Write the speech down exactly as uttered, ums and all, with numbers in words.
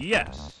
Yes.